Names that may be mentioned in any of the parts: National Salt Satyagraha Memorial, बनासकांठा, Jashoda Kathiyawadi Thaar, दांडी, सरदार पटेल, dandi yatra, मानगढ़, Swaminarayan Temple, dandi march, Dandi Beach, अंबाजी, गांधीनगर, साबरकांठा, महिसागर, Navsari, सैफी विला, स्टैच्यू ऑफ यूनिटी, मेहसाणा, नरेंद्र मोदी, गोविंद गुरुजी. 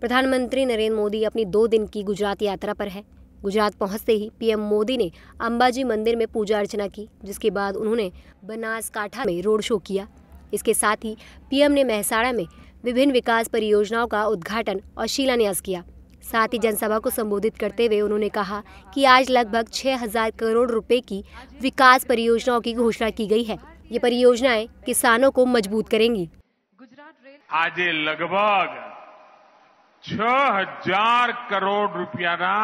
प्रधानमंत्री नरेंद्र मोदी अपनी 2 दिन की गुजरात यात्रा पर हैं। गुजरात पहुंचते ही पीएम मोदी ने अंबाजी मंदिर में पूजा अर्चना की, जिसके बाद उन्होंने बनासकांठा में रोड शो किया। इसके साथ ही पीएम ने मेहसाणा में विभिन्न विकास परियोजनाओं का उद्घाटन और शिलान्यास किया। साथ ही जनसभा को संबोधित करते हुए उन्होंने कहा कि आज लगभग 6000 करोड़ रुपए की विकास परियोजनाओं की घोषणा की गई है। ये परियोजनाएं किसानों को मजबूत करेंगी। आज लगभग 6000 करोड़ रुपयाना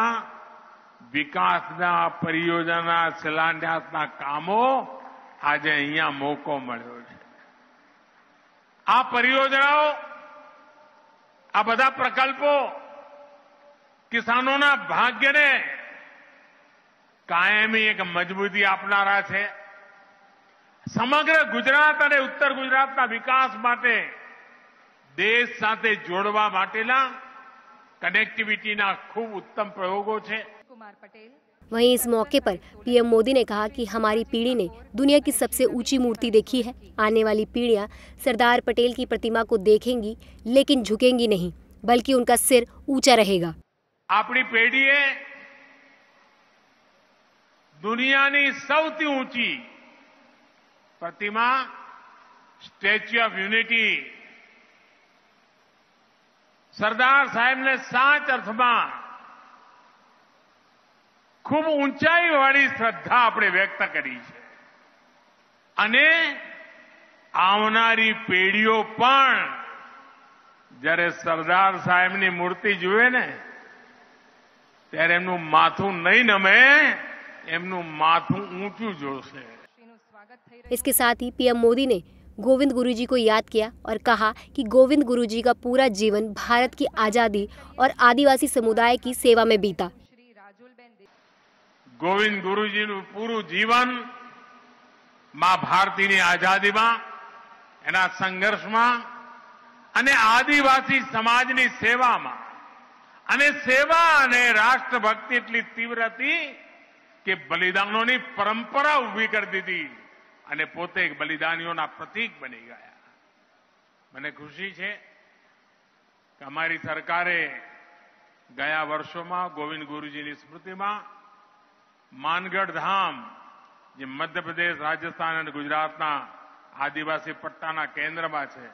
विकासना परियोजना शिलान्यासना कामो आज अहींया मोको मळ्यो छे। आ परियोजनाओं आ बधा प्रकल्पो किसानोना भाग्यने कायमी एक मजबूती आपनारा छे। समग्र गुजरात अने उत्तर गुजरातना विकास माटे देश साथे जोड़वा माटेना कनेक्टिविटीना खूब उत्तम प्रयोगो छे। वहीं इस मौके पर पीएम मोदी ने कहा कि हमारी पीढ़ी ने दुनिया की सबसे ऊंची मूर्ति देखी है। आने वाली पीढ़ियां सरदार पटेल की प्रतिमा को देखेंगी, लेकिन झुकेंगी नहीं, बल्कि उनका सिर ऊंचा रहेगा। आपनी पेढ़ी दुनिया की सबसे ऊंची प्रतिमा स्टैच्यू ऑफ यूनिटी Sardar Saheb ने साच अर्थ में खूब ऊंचाई वाली श्रद्धा आपने व्यक्त करी है। अने आवनारी पेढ़ीओ पण जरे सरदार साहेब की मूर्ति जुए ने त्यारे एमनु माथू नहीं नमे, एमनु माथू ऊंचू जोशे। इसके साथ ही पीएम मोदी ने गोविंद गुरुजी को याद किया और कहा कि गोविंद गुरुजी का पूरा जीवन भारत की आजादी और आदिवासी समुदाय की सेवा में बीता। गोविंद गुरुजी નું પૂરું જીવન માં ભારતીની આઝાદીમાં, એના સંઘર્ષમાં અને આદિવાસી સમાજની સેવામાં, અને સેવા અને રાષ્ટ્રભક્તિ એટલી તીવ્ર હતી કે બલિદાનોની પરંપરા ઊભી કરી દીધી અને પોતે એક બલિદાનીઓના પ્રતીક બની ગયા। મને ખુશી છે કે અમારી સરકારે ગયા વર્ષોમાં ગોવિંદ ગુરુજીની સ્મૃતિમાં मानगढ़ धाम जे मध्य प्रदेश, राजस्थान और गुजरात आदिवासी पट्टा केन्द्र में है,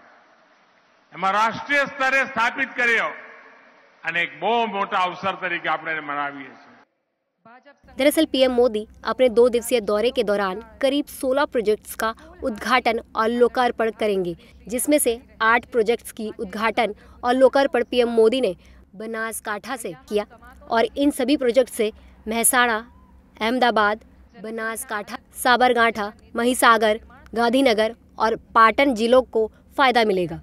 एम राष्ट्रीय स्तरे स्थापित करो अने एक बहुत मोटा अवसर तरीके अपने मनावीए। दरअसल पीएम मोदी अपने 2 दिवसीय दौरे के दौरान करीब 16 प्रोजेक्ट्स का उद्घाटन और लोकार्पण करेंगे, जिसमें से 8 प्रोजेक्ट्स की उद्घाटन और लोकार्पण पीएम मोदी ने बनासकांठा से किया और इन सभी प्रोजेक्ट से मेहसाणा, अहमदाबाद, बनासकांठा, साबरकांठा, महिसागर, गांधीनगर और पाटन जिलों को फायदा मिलेगा।